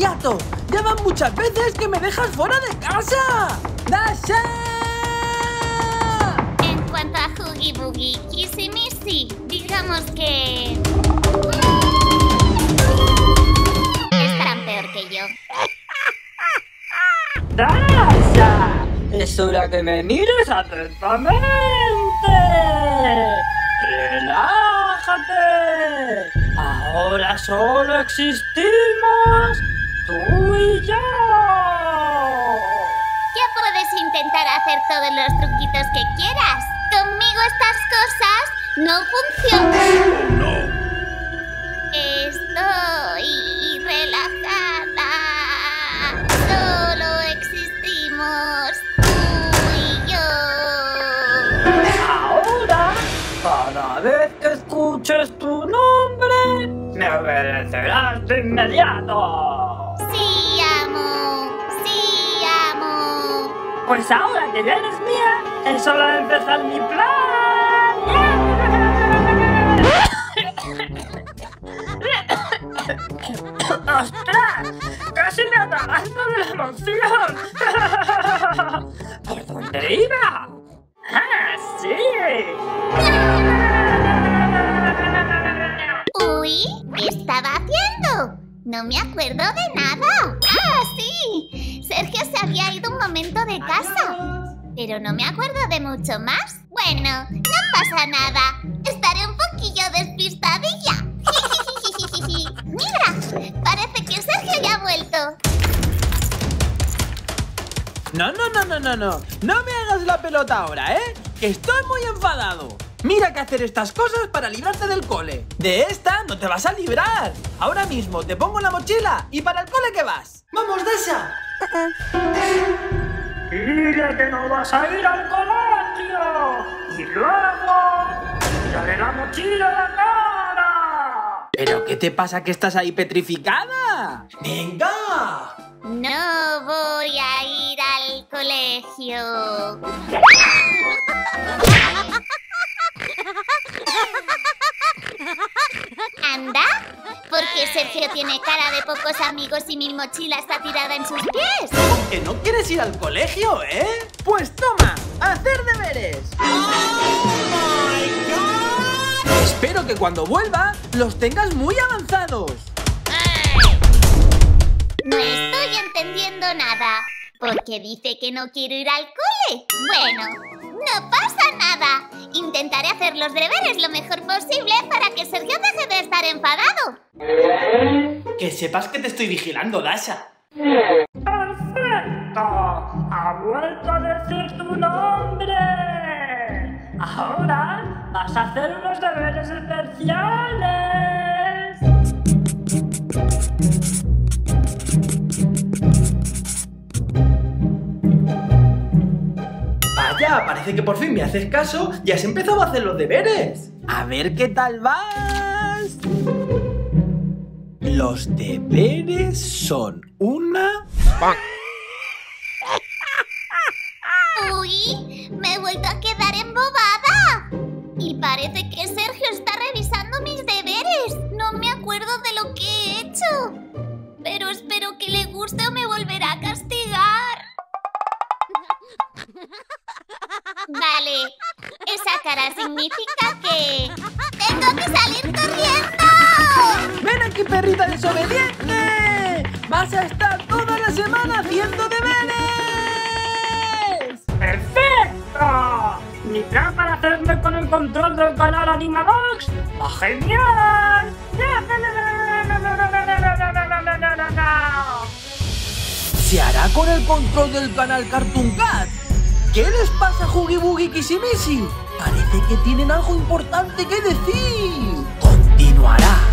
inmediato. Ya van muchas veces que me dejas fuera de casa. ¡Dasha! En cuanto a Huggy Wuggy, Kissy Missy, digamos que... estarán peor que yo. ¡Dasha! Es hora que me mires atentamente. ¡Relájate! Ahora solo existimos tú y yo. Ya puedes intentar hacer todos los truquitos que quieras. Conmigo estas cosas no funcionan. No. Estoy relajada. Solo existimos tú y yo. Ahora, cada vez que escuches tu nombre, me obedecerás de inmediato. Sí, amo. Sí, amo. Pues ahora que ya eres mía, es hora de empezar mi plan. ¡Ostras! ¡Casi me atraganto de la emoción! ¿Por dónde iba? ¡Ah, sí! Uy, ¿qué estaba haciendo? No me acuerdo de nada. ¡Ah, sí! Sergio se había ido un momento de casa, pero no me acuerdo de mucho más. Bueno, no pasa nada. Estaré un poquillo despistadilla. ¡Mira! Parece que Sergio ya ha vuelto. No. No me hagas la pelota ahora, ¿eh? Que estoy muy enfadado. Mira que hacer estas cosas para librarte del cole. De esta no te vas a librar. Ahora mismo te pongo la mochila y para el cole que vas. ¡Vamos, Dasha! ¡Mira que no vas a ir al colegio! ¡Y luego! ¡Mírale la mochila a la cara! ¿Pero qué te pasa que estás ahí petrificada? ¡Venga! No voy a ir al colegio. Anda, porque Sergio tiene cara de pocos amigos y mi mochila está tirada en sus pies. ¿Que no quieres ir al colegio, eh? Pues toma, hacer deberes. ¡Oh, my God! Espero que cuando vuelva los tengas muy avanzados. No estoy entendiendo nada, porque dice que no quiero ir al cole. Bueno. ¡No pasa nada! Intentaré hacer los deberes lo mejor posible para que Sergio deje de estar enfadado. Que sepas que te estoy vigilando, Dasha. ¡Perfecto! ¡Ha vuelto a decir tu nombre! Ahora vas a hacer unos deberes especiales. Ya, parece que por fin me haces caso y has empezado a hacer los deberes. A ver qué tal vas. Los deberes son una... ¡Uy! Me he vuelto a quedar embobada. Y parece que Sergio está revisando mis deberes. No me acuerdo de lo que he hecho. Pero espero que le guste o me volverá a castigar. Vale, esa cara significa que... ¡tengo que salir corriendo! ¡Ven aquí, perrita desobediente! ¡Vas a estar toda la semana haciendo deberes! ¡Perfecto! Mi plan para hacerme con el control del canal Animadox va genial. ¿Se hará con el control del canal Cartoon Cat? ¿Qué les pasa a Huggy Wuggy y Kissy Missy? Parece que tienen algo importante que decir. Continuará.